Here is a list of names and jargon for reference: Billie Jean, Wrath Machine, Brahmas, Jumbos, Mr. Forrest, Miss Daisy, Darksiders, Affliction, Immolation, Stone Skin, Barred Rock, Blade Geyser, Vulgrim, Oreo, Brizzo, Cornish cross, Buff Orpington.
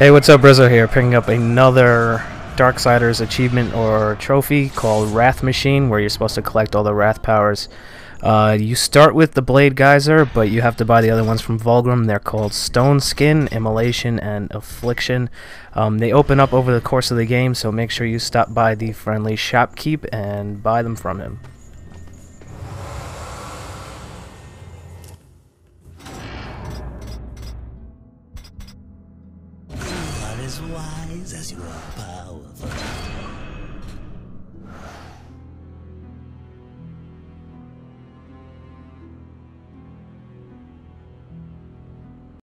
Hey, what's up, Brizzo here, picking up another Darksiders achievement or trophy called Wrath Machine, where you're supposed to collect all the Wrath powers. You start with the Blade Geyser, but you have to buy the other ones from Vulgrim. They're called Stone Skin, Immolation, and Affliction. They open up over the course of the game, so make sure you stop by the friendly shopkeep and buy them from him. As wise as you are powerful.